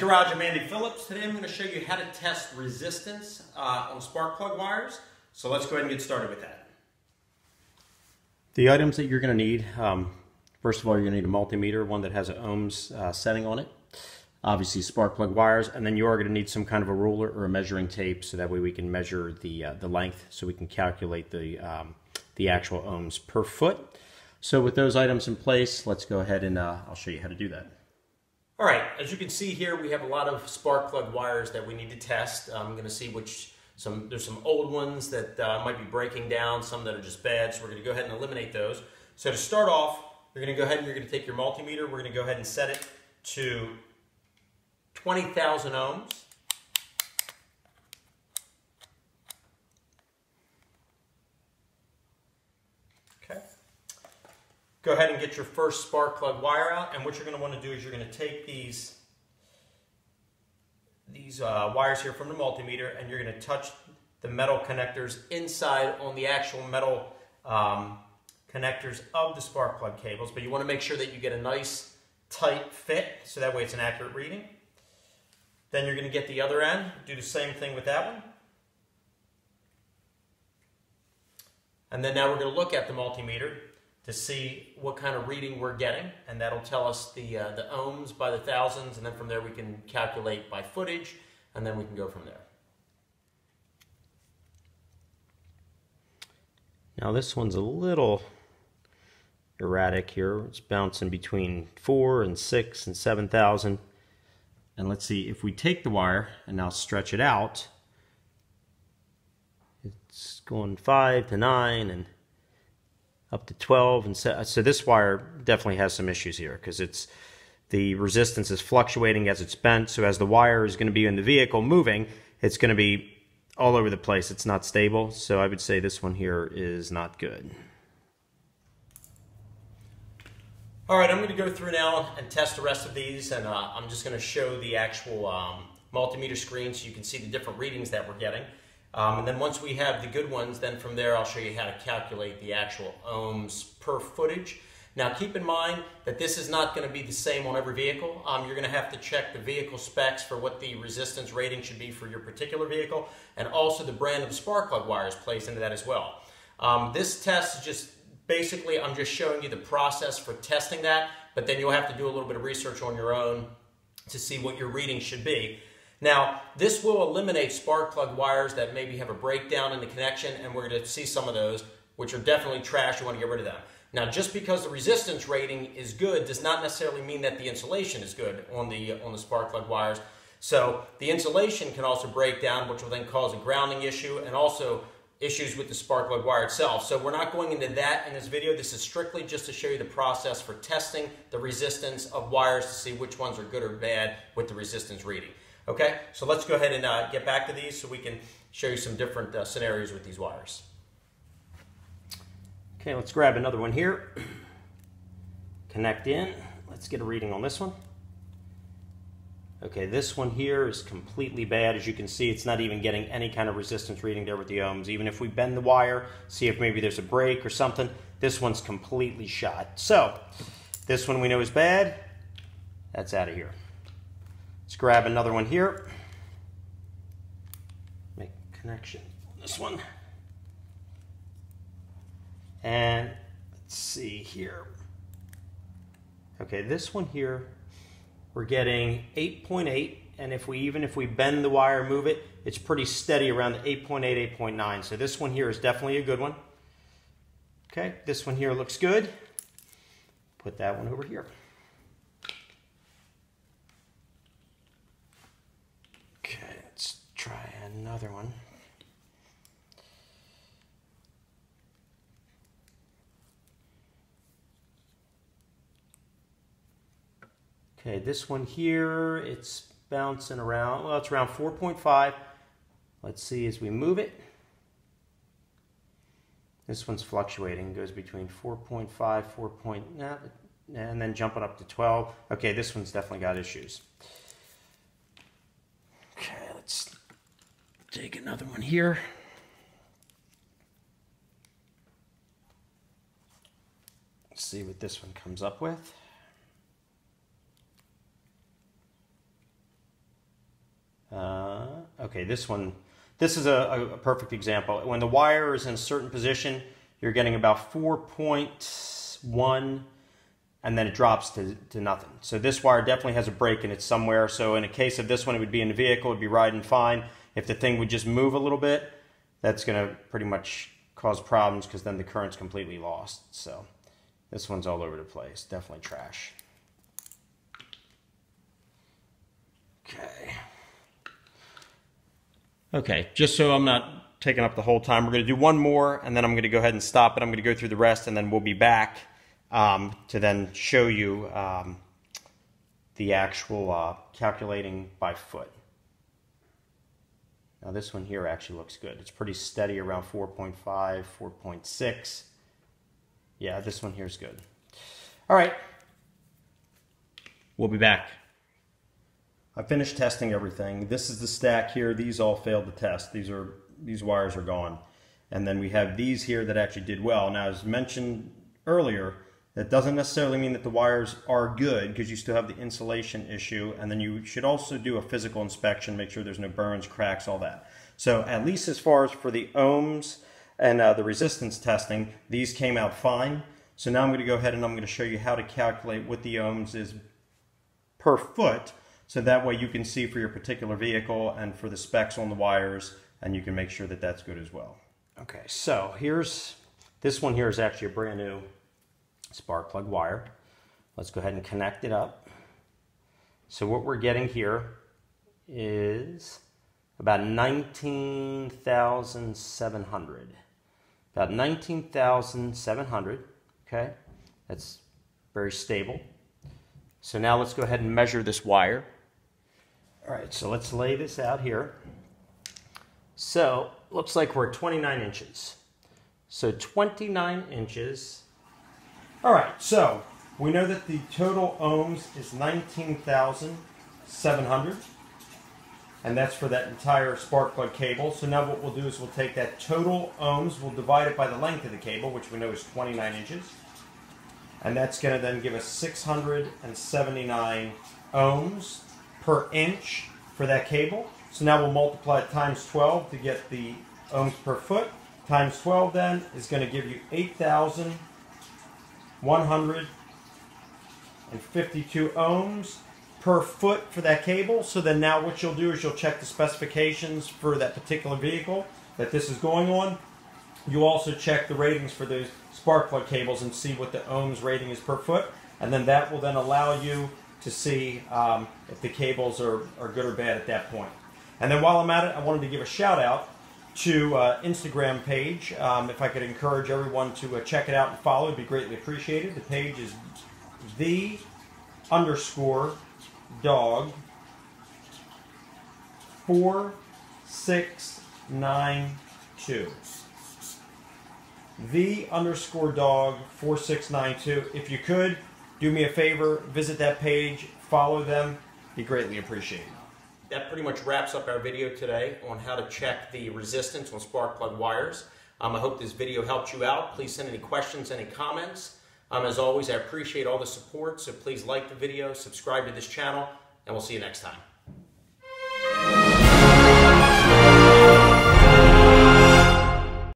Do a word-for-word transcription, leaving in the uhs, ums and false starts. Garage, I'm Andy Phillips. Today I'm going to show you how to test resistance uh, on spark plug wires. So let's go ahead and get started with that. The items that you're going to need, um, first of all, you're going to need a multimeter, one that has an ohms uh, setting on it. Obviously spark plug wires, and then you are going to need some kind of a ruler or a measuring tape so that way we can measure the, uh, the length so we can calculate the, um, the actual ohms per foot. So with those items in place, let's go ahead and uh, I'll show you how to do that. All right, as you can see here, we have a lot of spark plug wires that we need to test. I'm going to see which, some there's some old ones that uh, might be breaking down, some that are just bad, so we're going to go ahead and eliminate those. So to start off, you're going to go ahead and you're going to take your multimeter, we're going to go ahead and set it to twenty thousand ohms. Go ahead and get your first spark plug wire out, and what you're going to want to do is you're going to take these, these uh, wires here from the multimeter, and you're going to touch the metal connectors inside on the actual metal um, connectors of the spark plug cables, but you want to make sure that you get a nice tight fit, so that way it's an accurate reading. Then you're going to get the other end, do the same thing with that one. And then now we're going to look at the multimeter to see what kind of reading we're getting, and that'll tell us the, uh, the ohms by the thousands, and then from there we can calculate by footage, and then we can go from there. Now this one's a little erratic here. It's bouncing between four and six and seven thousand. And let's see, if we take the wire and now stretch it out, it's going five to nine and up to twelve, and so, so this wire definitely has some issues here because it's the resistance is fluctuating as it's bent. So as the wire is going to be in the vehicle moving, it's going to be all over the place. It's not stable. So I would say this one here is not good. All right, I'm going to go through now and test the rest of these, and uh, I'm just going to show the actual um, multimeter screen so you can see the different readings that we're getting. Um, and then once we have the good ones, then from there I'll show you how to calculate the actual ohms per footage. Now keep in mind that this is not going to be the same on every vehicle. Um, you're going to have to check the vehicle specs for what the resistance rating should be for your particular vehicle, and also the brand of spark plug wires plays into that as well. Um, this test is just basically, I'm just showing you the process for testing that, but then you'll have to do a little bit of research on your own to see what your reading should be. Now, this will eliminate spark plug wires that maybe have a breakdown in the connection, and we're going to see some of those, which are definitely trash. You want to get rid of them. Now, just because the resistance rating is good does not necessarily mean that the insulation is good on the, on the spark plug wires. So the insulation can also break down, which will then cause a grounding issue and also issues with the spark plug wire itself. So we're not going into that in this video. This is strictly just to show you the process for testing the resistance of wires to see which ones are good or bad with the resistance reading. Okay, so let's go ahead and uh, get back to these so we can show you some different uh, scenarios with these wires. Okay, let's grab another one here. Connect in. Let's get a reading on this one. Okay, this one here is completely bad. As you can see, it's not even getting any kind of resistance reading there with the ohms. Even if we bend the wire, see if maybe there's a break or something, this one's completely shot. So, this one we know is bad. That's out of here. Let's grab another one here, make connection on this one, and let's see here. Okay, this one here, we're getting eight point eight, and if we even if we bend the wire, move it, it's pretty steady around the eight point eight, eight point nine, so this one here is definitely a good one. Okay, this one here looks good. Put that one over here. Try another one. Okay, this one here, it's bouncing around, well, it's around four point five. Let's see as we move it. This one's fluctuating, goes between four point five, four point nine, and then jumping up to twelve. Okay, this one's definitely got issues. Okay, let's take another one here. Let's see what this one comes up with. Uh, okay, this one, this is a, a perfect example. When the wire is in a certain position, you're getting about four point one, and then it drops to, to nothing. So this wire definitely has a break in it somewhere. So in a case of this one, it would be in the vehicle, it would be riding fine. If the thing would just move a little bit, that's going to pretty much cause problems, because then the current's completely lost. So this one's all over the place, definitely trash. Okay. Okay, just so I'm not taking up the whole time, we're going to do one more, and then I'm going to go ahead and stop it. I'm going to go through the rest, and then we'll be back um, to then show you um, the actual uh, calculating by foot. Now this one here actually looks good. It's pretty steady around four point five, four point six. Yeah, this one here is good. All right, we'll be back. I finished testing everything. This is the stack here. These all failed the test. These are these wires are gone. And then we have these here that actually did well. Now, as mentioned earlier, that doesn't necessarily mean that the wires are good, because you still have the insulation issue, and then you should also do a physical inspection, make sure there's no burns, cracks, all that. So at least as far as for the ohms and uh, the resistance testing, these came out fine. So now I'm going to go ahead and I'm going to show you how to calculate what the ohms is per foot, so that way you can see for your particular vehicle and for the specs on the wires, and you can make sure that that's good as well. Okay, so here's, this one here is actually a brand new spark plug wire. Let's go ahead and connect it up. So what we're getting here is about nineteen thousand seven hundred. About nineteen thousand seven hundred, okay? That's very stable. So now let's go ahead and measure this wire. All right, so let's lay this out here. So looks like we're at twenty-nine inches. So twenty-nine inches. All right, so we know that the total ohms is nineteen thousand seven hundred, and that's for that entire spark plug cable. So now what we'll do is we'll take that total ohms, we'll divide it by the length of the cable, which we know is twenty-nine inches, and that's going to then give us six hundred seventy-nine ohms per inch for that cable. So now we'll multiply it times twelve to get the ohms per foot. Times twelve then is going to give you eight thousand one hundred fifty-two ohms per foot for that cable. So then now what you'll do is you'll check the specifications for that particular vehicle that this is going on. You also check the ratings for those spark plug cables and see what the ohms rating is per foot, and then that will then allow you to see um, if the cables are, are good or bad at that point. And then while I'm at it, I wanted to give a shout out to uh, Instagram page. Um, if I could encourage everyone to uh, check it out and follow, it'd be greatly appreciated. The page is the underscore dog four six nine two. The underscore dog four six nine two. If you could, do me a favor, visit that page, follow them, be greatly appreciated. That pretty much wraps up our video today on how to check the resistance on spark plug wires. Um, I hope this video helped you out. Please send any questions, any comments. Um, as always, I appreciate all the support, so please like the video, subscribe to this channel, and we'll see you next time.